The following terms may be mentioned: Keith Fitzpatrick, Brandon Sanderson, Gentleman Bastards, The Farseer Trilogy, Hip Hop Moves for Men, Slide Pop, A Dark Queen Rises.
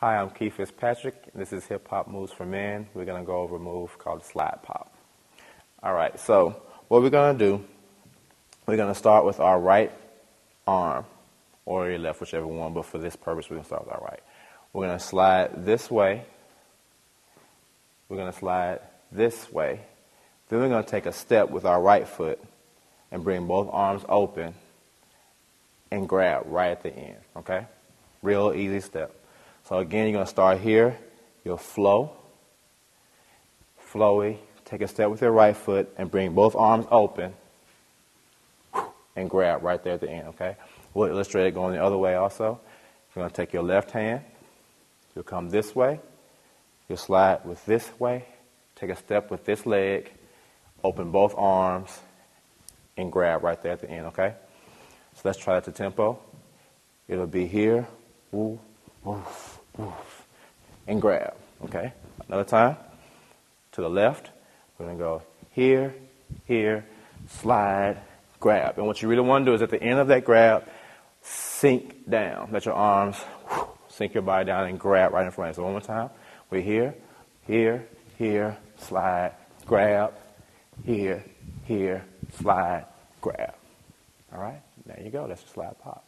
Hi, I'm Keith Fitzpatrick, and this is Hip Hop Moves for Men. We're going to go over a move called Slide Pop. Alright, so what we're going to do, we're going to start with our right arm, or your left, whichever one, but for this purpose, we're going to start with our right. We're going to slide this way. We're going to slide this way. Then we're going to take a step with our right foot and bring both arms open and grab right at the end, okay? Real easy step. So again, you're going to start here, you'll flow, flowy, take a step with your right foot and bring both arms open and grab right there at the end, okay? We'll illustrate it going the other way also. You're going to take your left hand, you'll come this way, you'll slide with this way, take a step with this leg, open both arms and grab right there at the end, okay? So let's try that to tempo. It'll be here, woo, woof. And grab, okay? Another time, to the left, we're going to go here, here, slide, grab. And what you really want to do is at the end of that grab, sink down. Let your arms sink your body down and grab right in front. So one more time, we're here, here, here, slide, grab, here, here, slide, grab. All right, there you go, that's your slide pop.